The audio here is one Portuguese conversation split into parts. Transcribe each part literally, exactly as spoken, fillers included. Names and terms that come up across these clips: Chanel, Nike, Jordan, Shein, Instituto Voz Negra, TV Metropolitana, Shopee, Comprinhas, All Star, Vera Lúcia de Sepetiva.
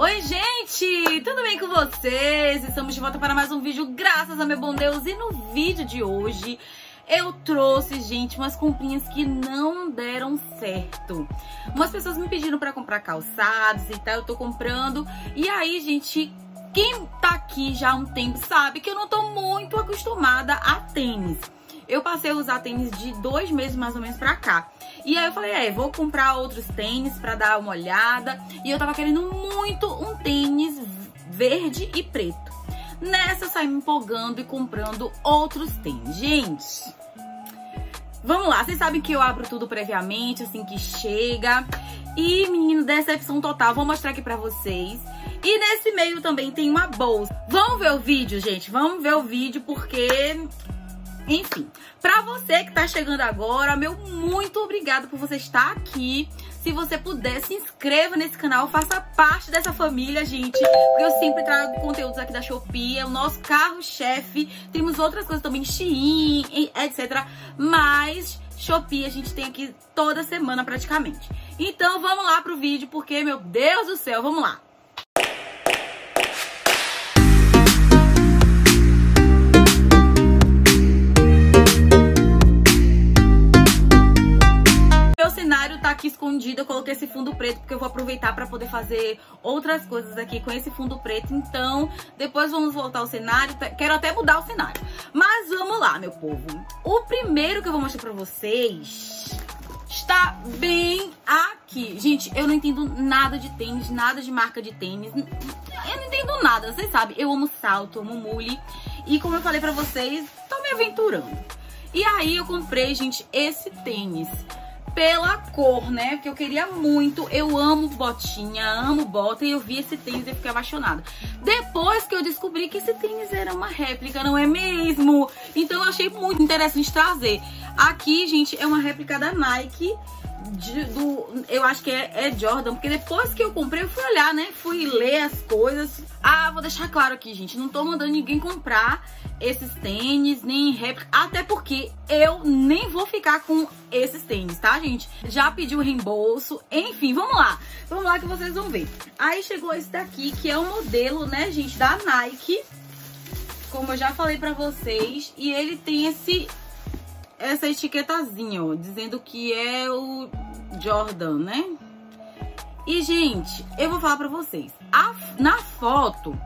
Oi, gente! Tudo bem com vocês? Estamos de volta para mais um vídeo, graças a meu bom Deus. E no vídeo de hoje, eu trouxe, gente, umas comprinhas que não deram certo. Umas pessoas me pediram para comprar calçados e tal, eu tô comprando. E aí, gente, quem tá aqui já há um tempo sabe que eu não tô muito acostumada a tênis. Eu passei a usar tênis de dois meses mais ou menos pra cá. E aí eu falei, é, vou comprar outros tênis pra dar uma olhada. E eu tava querendo muito um tênis verde e preto. Nessa eu saí me empolgando e comprando outros tênis. Gente, vamos lá. Vocês sabem que eu abro tudo previamente, assim que chega. E, menino, decepção total. Vou mostrar aqui pra vocês. E nesse meio também tem uma bolsa. Vamos ver o vídeo, gente? Vamos ver o vídeo porque... Enfim, pra você que tá chegando agora, meu muito obrigada por você estar aqui. Se você puder, se inscreva nesse canal, faça parte dessa família, gente. Porque eu sempre trago conteúdos aqui da Shopee, é o nosso carro-chefe. Temos outras coisas também, Shein, etcétera. Mas Shopee a gente tem aqui toda semana praticamente. Então vamos lá pro vídeo, porque, meu Deus do céu, vamos lá. Tá aqui escondido, eu coloquei esse fundo preto porque eu vou aproveitar pra poder fazer outras coisas aqui com esse fundo preto. Então, depois vamos voltar ao cenário. Quero até mudar o cenário. Mas vamos lá, meu povo. O primeiro que eu vou mostrar pra vocês está bem aqui. Gente, eu não entendo nada de tênis, nada de marca de tênis. Eu não entendo nada, vocês sabem. Eu amo salto, amo mule. E como eu falei pra vocês, tô me aventurando. E aí eu comprei, gente, esse tênis. Pela cor, né? Porque eu queria muito. Eu amo botinha, amo bota. E eu vi esse tênis e fiquei apaixonada. Depois que eu descobri que esse tênis era uma réplica, não é mesmo? Então eu achei muito interessante trazer. Aqui, gente, é uma réplica da Nike. De, do, eu acho que é, é Jordan. Porque depois que eu comprei, eu fui olhar, né? Fui ler as coisas. Ah, vou deixar claro aqui, gente. Não tô mandando ninguém comprar esses tênis, nem réplica. Até porque eu nem vou ficar com esses tênis, tá, gente? Já pedi o reembolso. Enfim, vamos lá. Vamos lá que vocês vão ver. Aí chegou esse daqui, que é um modelo, né, gente, da Nike. Como eu já falei pra vocês. E ele tem esse... essa etiquetazinha, ó, dizendo que é o Jordan, né? E, gente, eu vou falar pra vocês. A, na foto,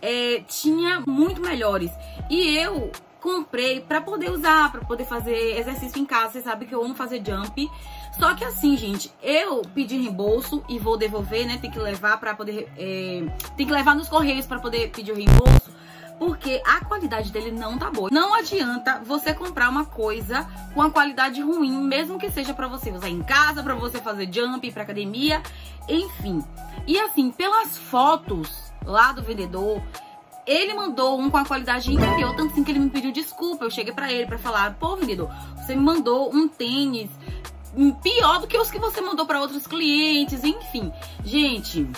é, tinha muito melhores. E eu comprei pra poder usar, pra poder fazer exercício em casa. Vocês sabem que eu amo fazer jump. Só que assim, gente, eu pedi reembolso e vou devolver, né? Tem que levar pra poder... É, tem que levar nos correios pra poder pedir o reembolso. Porque a qualidade dele não tá boa. Não adianta você comprar uma coisa com a qualidade ruim, mesmo que seja pra você usar em casa, pra você fazer jump, pra academia, enfim. E assim, pelas fotos lá do vendedor, ele mandou um com a qualidade inferior, tanto assim que ele me pediu desculpa. Eu cheguei pra ele pra falar, pô, vendedor, você me mandou um tênis pior do que os que você mandou pra outros clientes, enfim. Gente...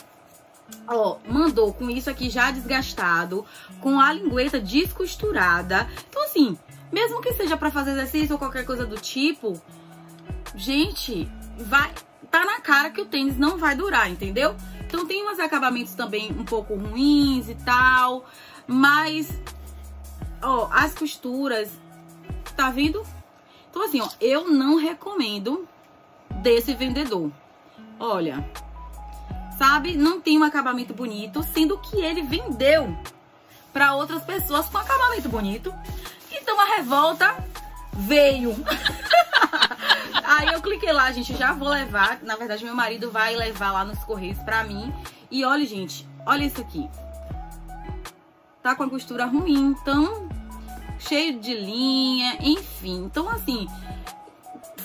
Ó, mandou com isso aqui já desgastado, com a lingueta descosturada. Então assim, mesmo que seja pra fazer exercício ou qualquer coisa do tipo, gente, vai, tá na cara que o tênis não vai durar, entendeu? Então tem uns acabamentos também um pouco ruins e tal, mas, ó, as costuras, tá vendo? Então assim, ó, eu não recomendo desse vendedor. Olha... Sabe? Não tem um acabamento bonito, sendo que ele vendeu para outras pessoas com acabamento bonito. Então a revolta veio. Aí eu cliquei lá, gente, já vou levar. Na verdade, meu marido vai levar lá nos correios para mim. E olha, gente, olha isso aqui. Tá com a costura ruim, então cheio de linha, enfim. Então assim,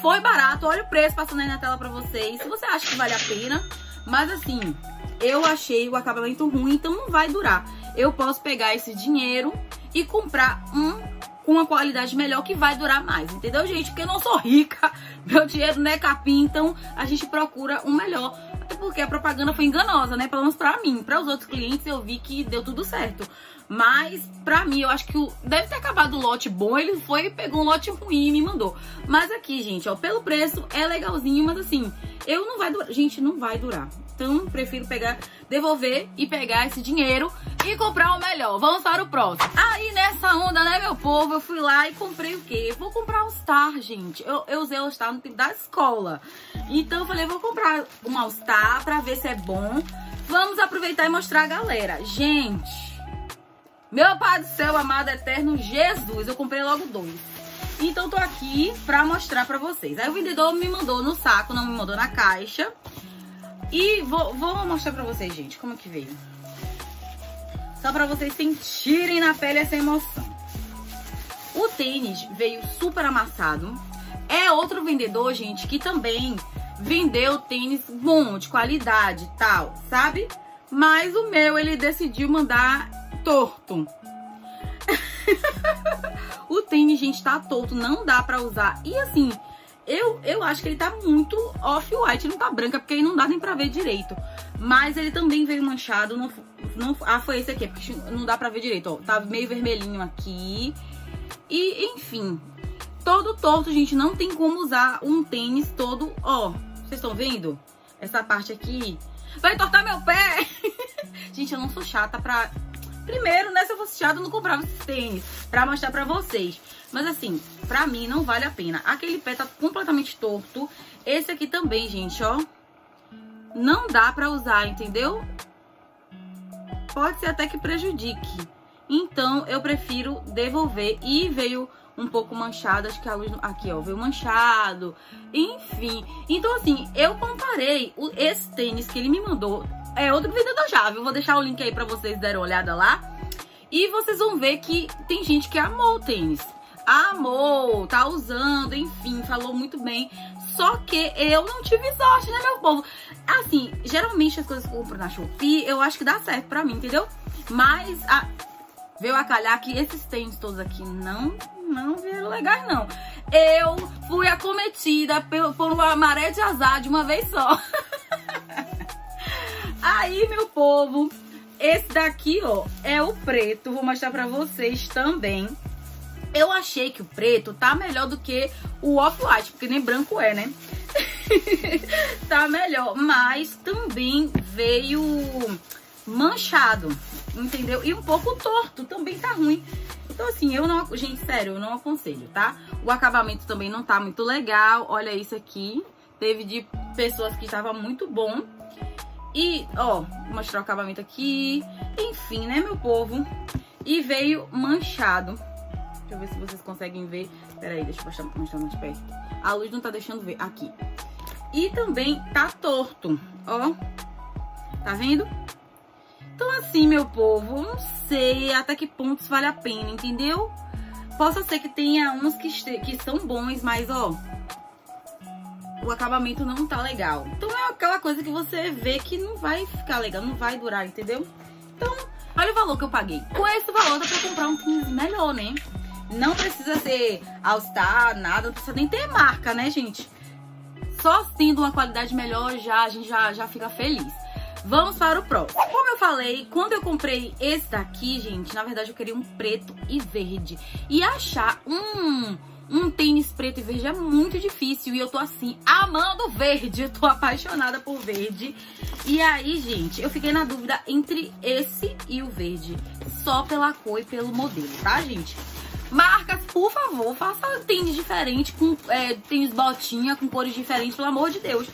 foi barato. Olha o preço passando aí na tela para vocês. Se você acha que vale a pena... Mas assim, eu achei o acabamento ruim, então não vai durar. Eu posso pegar esse dinheiro e comprar um com uma qualidade melhor que vai durar mais, entendeu, gente? Porque eu não sou rica, meu dinheiro não é capim, então a gente procura um melhor. Até porque a propaganda foi enganosa, né? Pelo menos pra mim. Para os outros clientes eu vi que deu tudo certo. Mas pra mim, eu acho que o... deve ter acabado o lote bom, ele foi e pegou um lote ruim e me mandou. Mas aqui, gente, ó, pelo preço é legalzinho, mas assim... Eu não vai durar. Gente, não vai durar. então prefiro pegar, devolver e pegar esse dinheiro e comprar o melhor. Vamos para o próximo. Aí nessa onda, né, meu povo, eu fui lá e comprei o quê? Vou comprar All Star, gente. Eu, eu usei All Star no tempo da escola. Então eu falei, vou comprar um All Star pra ver se é bom. Vamos aproveitar e mostrar a galera. Gente, meu Pai do Céu, amado eterno Jesus, eu comprei logo dois. Então tô aqui pra mostrar pra vocês. Aí o vendedor me mandou no saco, não me mandou na caixa. E vou, vou mostrar pra vocês, gente, como é que veio. Só pra vocês sentirem na pele essa emoção. O tênis veio super amassado. É outro vendedor, gente, que também vendeu tênis bom, de qualidade e tal, sabe? Mas o meu, ele decidiu mandar torto. O tênis, gente, tá torto, não dá pra usar. E assim, eu, eu acho que ele tá muito off-white, não tá branca, porque aí não dá nem pra ver direito. Mas ele também veio manchado, não, não, ah, foi esse aqui, porque não dá pra ver direito, ó. Tá meio vermelhinho aqui. E, enfim, todo torto, gente, não tem como usar um tênis todo, ó. Vocês estão vendo? Essa parte aqui vai tortar meu pé! Gente, eu não sou chata pra... Primeiro, né, se eu fosse chato, eu não comprava esses tênis pra mostrar pra vocês. Mas assim, pra mim não vale a pena. Aquele pé tá completamente torto. Esse aqui também, gente, ó. Não dá pra usar, entendeu? Pode ser até que prejudique. Então, eu prefiro devolver. E veio um pouco manchado, acho que a luz... Aqui, ó, veio manchado. Enfim. Então, assim, eu comparei o... esse tênis que ele me mandou... É outro vendedor já, viu? Vou deixar o link aí pra vocês darem uma olhada lá. E vocês vão ver que tem gente que amou o tênis. Amou, tá usando, enfim, falou muito bem. Só que eu não tive sorte, né, meu povo? Assim, geralmente as coisas que eu compro na Shopee, eu acho que dá certo pra mim, entendeu? Mas a... veio a calhar que esses tênis todos aqui não, não vieram legais, não. Eu fui acometida por uma maré de azar de uma vez só. Aí, meu povo, esse daqui, ó, é o preto. Vou mostrar pra vocês também. Eu achei que o preto tá melhor do que o off-white, porque nem branco é, né? Tá melhor, mas também veio manchado, entendeu? E um pouco torto, também tá ruim. Então, assim, eu não... Gente, sério, eu não aconselho, tá? O acabamento também não tá muito legal. Olha isso aqui. Teve de pessoas que estava muito bom. E, ó, vou mostrar o acabamento aqui. Enfim, né, meu povo? E veio manchado. Deixa eu ver se vocês conseguem ver. Pera aí, deixa eu mostrar, mostrar mais perto. A luz não tá deixando ver. Aqui. E também tá torto, ó. Tá vendo? Então, assim, meu povo, não sei até que pontos vale a pena, entendeu? Posso ser que tenha uns que, que são bons, mas, ó... O acabamento não tá legal. Então é aquela coisa que você vê que não vai ficar legal, não vai durar, entendeu? Então, olha o valor que eu paguei. Com esse valor dá pra comprar um tênis melhor, né? Não precisa ser All Star, nada, não precisa nem ter marca, né, gente? Só tendo uma qualidade melhor, já, a gente já, já fica feliz. Vamos para o próximo. Como eu falei, quando eu comprei esse daqui, gente, na verdade eu queria um preto e verde. E achar um... Um tênis preto e verde é muito difícil. E eu tô assim, amando verde. Eu tô apaixonada por verde. E aí, gente, eu fiquei na dúvida entre esse e o verde. Só pela cor e pelo modelo, tá, gente? Marcas, por favor, faça tênis diferente. Com é, tênis botinha, com cores diferentes, pelo amor de Deus.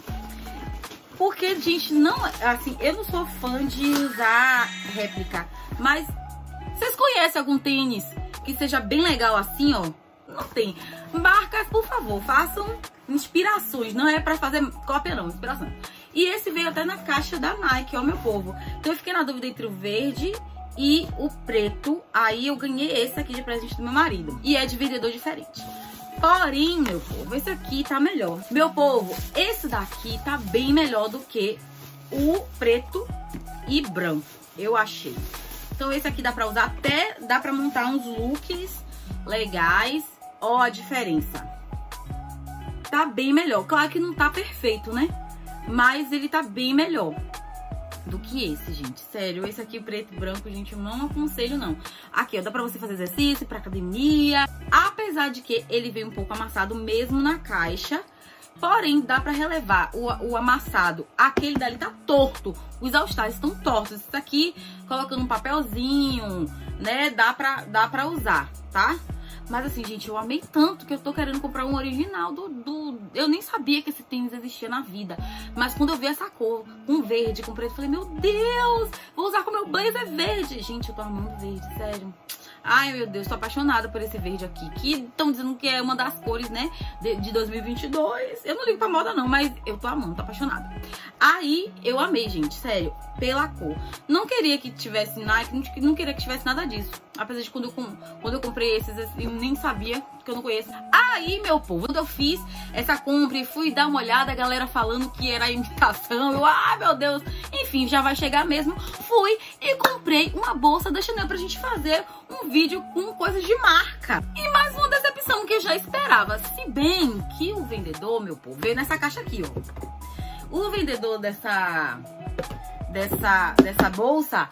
Porque, gente, não... Assim, eu não sou fã de usar réplica. Mas vocês conhecem algum tênis que seja bem legal assim, ó? Não tem. Marcas, por favor, façam inspirações. Não é pra fazer cópia, não. Inspiração. E esse veio até na caixa da Nike, ó, meu povo. Então eu fiquei na dúvida entre o verde e o preto. Aí eu ganhei esse aqui de presente do meu marido. E é de vendedor diferente. Porém, meu povo, esse aqui tá melhor. Meu povo, esse daqui tá bem melhor do que o preto e branco, eu achei. Então esse aqui dá pra usar até... Dá pra montar uns looks legais. Ó, a diferença. Tá bem melhor. Claro que não tá perfeito, né? Mas ele tá bem melhor do que esse, gente. Sério, esse aqui preto e branco, gente, eu não aconselho, não. Aqui, ó, dá pra você fazer exercício, pra academia. Apesar de que ele veio um pouco amassado mesmo na caixa. Porém, dá pra relevar o, o amassado. Aquele dali tá torto. Os All Stars estão tortos. Isso aqui, colocando um papelzinho, né? Dá pra, dá pra usar, tá? Mas assim, gente, eu amei tanto que eu tô querendo comprar um original do, do... Eu nem sabia que esse tênis existia na vida. Mas quando eu vi essa cor, com verde, com preto, eu falei, meu Deus, vou usar com meu blazer verde. Gente, eu tô amando verde, sério. Ai, meu Deus, tô apaixonada por esse verde aqui. Que estão dizendo que é uma das cores, né, de, de dois mil e vinte e dois. Eu não ligo pra moda, não, mas eu tô amando, tô apaixonada. Aí, eu amei, gente, sério, pela cor. Não queria que tivesse Nike, não queria que tivesse nada disso. Apesar de quando eu, quando eu comprei esses, eu nem sabia, que eu não conheço. Aí, meu povo, quando eu fiz essa compra e fui dar uma olhada, a galera falando que era imitação. Eu, ah, meu Deus, enfim, já vai chegar mesmo. Fui e comprei uma bolsa da Chanel pra gente fazer um vídeo. vídeo com coisas de marca. E mais uma decepção que eu já esperava. Se bem que o vendedor, meu povo, veio nessa caixa aqui, ó. O vendedor dessa dessa dessa bolsa,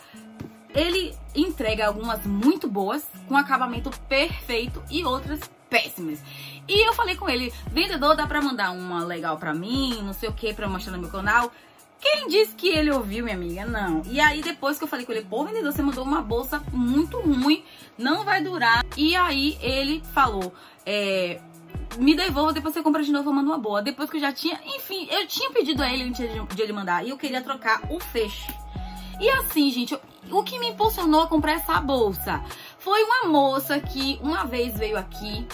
ele entrega algumas muito boas, com acabamento perfeito, e outras péssimas. E eu falei com ele, vendedor, dá pra mandar uma legal pra mim, não sei o que, pra eu mostrar no meu canal. Quem disse que ele ouviu, minha amiga? Não. E aí, depois que eu falei com ele, pô, vendedor, você mandou uma bolsa muito ruim, não vai durar. E aí, ele falou, é, me devolva, depois você compra de novo, eu mando uma boa. Depois que eu já tinha, enfim, eu tinha pedido a ele antes de ele mandar, e eu queria trocar o feixe. E assim, gente, eu, o que me impulsionou a comprar essa bolsa foi uma moça que uma vez veio aqui,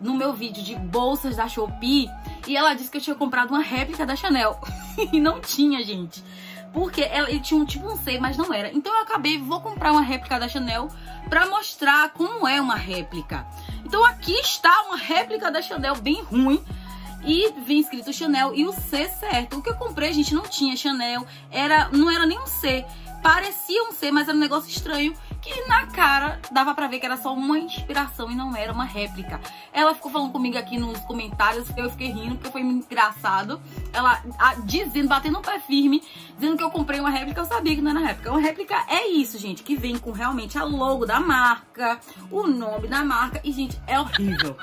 no meu vídeo de bolsas da Shopee, e ela disse que eu tinha comprado uma réplica da Chanel. E não tinha, gente. Porque ela, ele tinha um tipo um C, mas não era. Então eu acabei, vou comprar uma réplica da Chanel pra mostrar como é uma réplica. Então aqui está uma réplica da Chanel bem ruim. E vem escrito Chanel e o C certo. O que eu comprei, gente, não tinha Chanel. Era, não era nem um C. Parecia um C, mas era um negócio estranho. Que na cara dava pra ver que era só uma inspiração e não era uma réplica. Ela ficou falando comigo aqui nos comentários, eu fiquei rindo porque foi engraçado. Ela a, dizendo, batendo um pé firme, dizendo que eu comprei uma réplica. Eu sabia que não era réplica. Uma réplica é isso, gente, que vem com realmente a logo da marca, o nome da marca. E, gente, é horrível.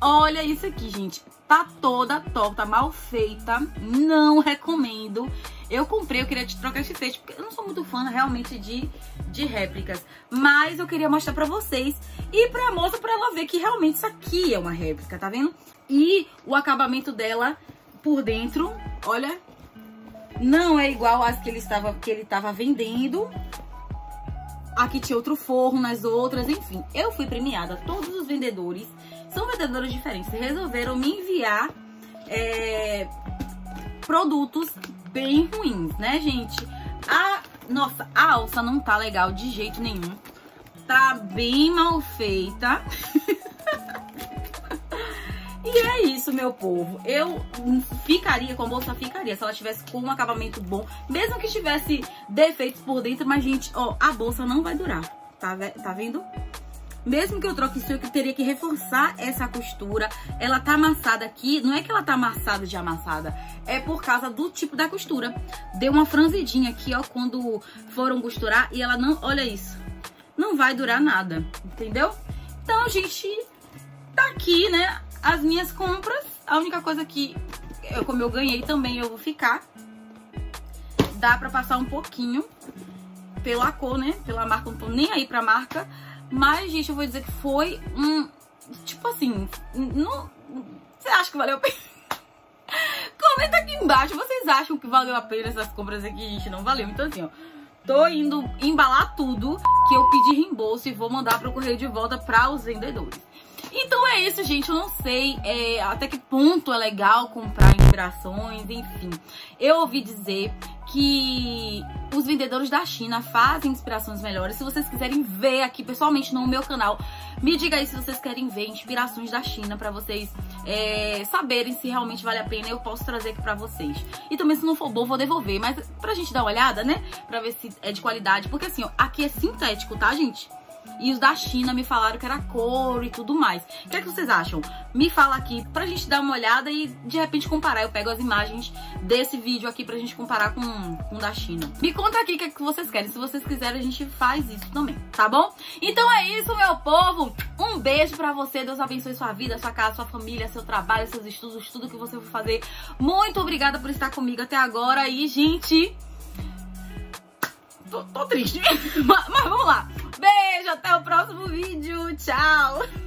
Olha isso aqui, gente. Tá toda torta, mal feita. Não recomendo. Eu comprei, eu queria te trocar esse feixe, porque eu não sou muito fã realmente de, de réplicas. Mas eu queria mostrar pra vocês e pra moça, pra ela ver que realmente isso aqui é uma réplica, tá vendo? E o acabamento dela por dentro, olha, não é igual às que ele estava, que ele estava vendendo. Aqui tinha outro forro nas outras, enfim. Eu fui premiada, todos os vendedores, são vendedores diferentes, resolveram me enviar é, produtos bem ruins, né, gente? A, nossa, a alça não tá legal de jeito nenhum. Tá bem mal feita. E é isso, meu povo. Eu ficaria com a bolsa, ficaria, se ela tivesse com um acabamento bom. Mesmo que tivesse defeitos por dentro, mas, gente, ó, a bolsa não vai durar. Tá, tá vendo? Mesmo que eu troque isso, eu teria que reforçar essa costura. Ela tá amassada aqui. Não é que ela tá amassada de amassada. É por causa do tipo da costura. Deu uma franzidinha aqui, ó, quando foram costurar. E ela não... Olha isso. Não vai durar nada. Entendeu? Então, gente, tá aqui, né? As minhas compras. A única coisa que... Eu, como eu ganhei também, eu vou ficar. Dá pra passar um pouquinho. Pela cor, né? Pela marca. Não tô nem aí pra marca. Mas, gente, eu vou dizer que foi um... Tipo assim... Não, você acha que valeu a pena? Comenta aqui embaixo. Vocês acham que valeu a pena essas compras aqui? Gente, não valeu. Então, assim, ó. Tô indo embalar tudo que eu pedi reembolso e vou mandar pro correio de volta pra os vendedores. Então, é isso, gente. Eu não sei é, até que ponto é legal comprar inspirações, enfim. Eu ouvi dizer... que os vendedores da China fazem inspirações melhores. Se vocês quiserem ver aqui pessoalmente no meu canal, me diga aí se vocês querem ver inspirações da China pra vocês é, saberem se realmente vale a pena. Eu posso trazer aqui pra vocês. E também, se não for bom, vou devolver. Mas pra gente dar uma olhada, né? Pra ver se é de qualidade. Porque assim, ó, aqui é sintético, tá, gente? e os da China me falaram que era couro e tudo mais. O que é que vocês acham? Me fala aqui pra gente dar uma olhada e de repente comparar. Eu pego as imagens desse vídeo aqui pra gente comparar com o um da China. Me conta aqui o que é que vocês querem. Se vocês quiserem, a gente faz isso também, tá bom? Então é isso, meu povo. Um beijo pra você. Deus abençoe sua vida, sua casa, sua família, seu trabalho, seus estudos, tudo que você for fazer. Muito obrigada por estar comigo até agora. E, gente... Tô, tô triste, mas, mas vamos lá. Beijo, até o próximo vídeo. Tchau.